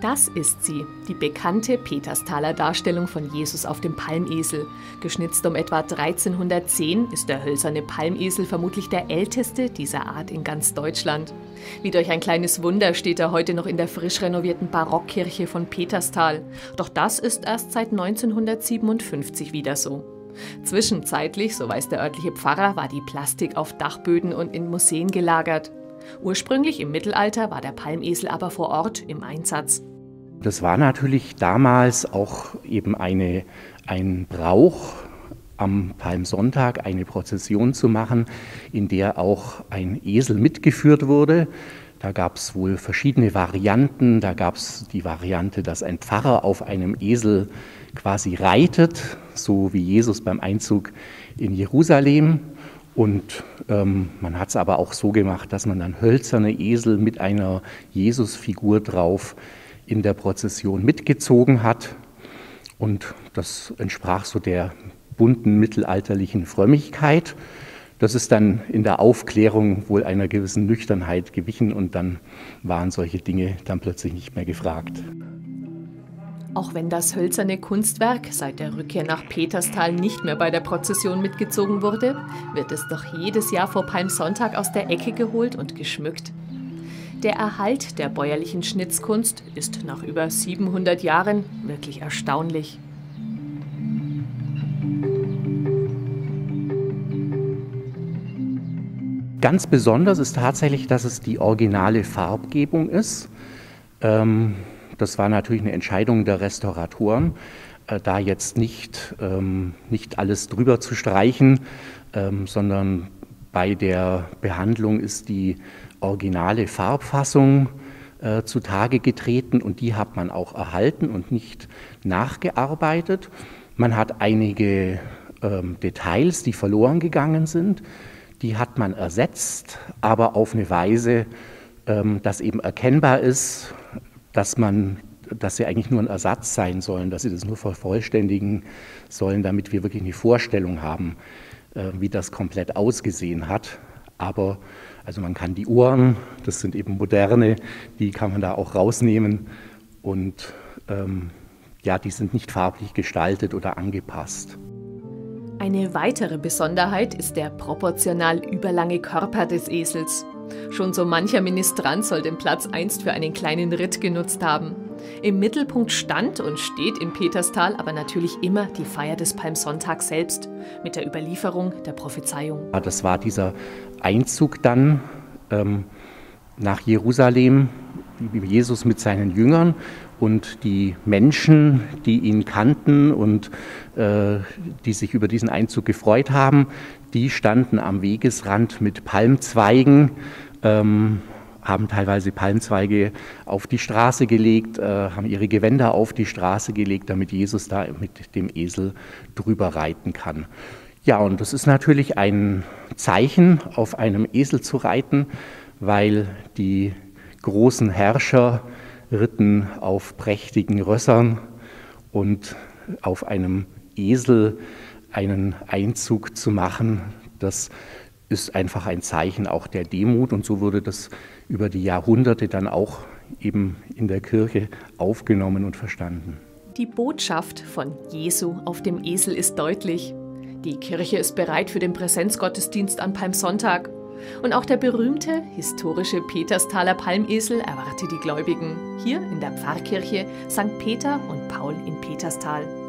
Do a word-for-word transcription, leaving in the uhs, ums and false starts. Das ist sie, die bekannte Petersthaler Darstellung von Jesus auf dem Palmesel. Geschnitzt um etwa dreizehnhundertzehn ist der hölzerne Palmesel vermutlich der älteste dieser Art in ganz Deutschland. Wie durch ein kleines Wunder steht er heute noch in der frisch renovierten Barockkirche von Petersthal. Doch das ist erst seit neunzehnhundertsiebenundfünfzig wieder so. Zwischenzeitlich, so weiß der örtliche Pfarrer, war die Plastik auf Dachböden und in Museen gelagert. Ursprünglich im Mittelalter war der Palmesel aber vor Ort im Einsatz. Das war natürlich damals auch eben eine, ein Brauch, am Palmsonntag eine Prozession zu machen, in der auch ein Esel mitgeführt wurde. Da gab es wohl verschiedene Varianten. Da gab es die Variante, dass ein Pfarrer auf einem Esel quasi reitet, so wie Jesus beim Einzug in Jerusalem. Und ähm, man hat es aber auch so gemacht, dass man dann hölzerne Esel mit einer Jesusfigur drauf in der Prozession mitgezogen hat. Und das entsprach so der bunten mittelalterlichen Frömmigkeit. Das ist dann in der Aufklärung wohl einer gewissen Nüchternheit gewichen und dann waren solche Dinge dann plötzlich nicht mehr gefragt. Auch wenn das hölzerne Kunstwerk seit der Rückkehr nach Petersthal nicht mehr bei der Prozession mitgezogen wurde, wird es doch jedes Jahr vor Palmsonntag aus der Ecke geholt und geschmückt. Der Erhalt der bäuerlichen Schnitzkunst ist nach über siebenhundert Jahren wirklich erstaunlich. Ganz besonders ist tatsächlich, dass es die originale Farbgebung ist. Ähm Das war natürlich eine Entscheidung der Restauratoren, da jetzt nicht, ähm, nicht alles drüber zu streichen, ähm, sondern bei der Behandlung ist die originale Farbfassung äh, zutage getreten und die hat man auch erhalten und nicht nachgearbeitet. Man hat einige ähm, Details, die verloren gegangen sind, die hat man ersetzt, aber auf eine Weise, ähm, dass eben erkennbar ist, dass man, dass sie eigentlich nur ein Ersatz sein sollen, dass sie das nur vervollständigen sollen, damit wir wirklich eine Vorstellung haben, wie das komplett ausgesehen hat. Aber also man kann die Uhren, das sind eben moderne, die kann man da auch rausnehmen und ähm, ja, die sind nicht farblich gestaltet oder angepasst. Eine weitere Besonderheit ist der proportional überlange Körper des Esels. Schon so mancher Ministrant soll den Platz einst für einen kleinen Ritt genutzt haben. Im Mittelpunkt stand und steht in Petersthal aber natürlich immer die Feier des Palmsonntags selbst, mit der Überlieferung der Prophezeiung. Das war dieser Einzug dann ähm, nach Jerusalem, Jesus mit seinen Jüngern und die Menschen, die ihn kannten und äh, die sich über diesen Einzug gefreut haben, die standen am Wegesrand mit Palmzweigen, ähm, haben teilweise Palmzweige auf die Straße gelegt, äh, haben ihre Gewänder auf die Straße gelegt, damit Jesus da mit dem Esel drüber reiten kann. Ja, und das ist natürlich ein Zeichen, auf einem Esel zu reiten, weil die großen Herrscher ritten auf prächtigen Rössern und auf einem Esel einen Einzug zu machen, das ist einfach ein Zeichen auch der Demut und so wurde das über die Jahrhunderte dann auch eben in der Kirche aufgenommen und verstanden. Die Botschaft von Jesu auf dem Esel ist deutlich. Die Kirche ist bereit für den Präsenzgottesdienst an Palmsonntag. Und auch der berühmte, historische Petersthaler Palmesel erwartet die Gläubigen, hier in der Pfarrkirche Sankt Peter und Paul in Petersthal.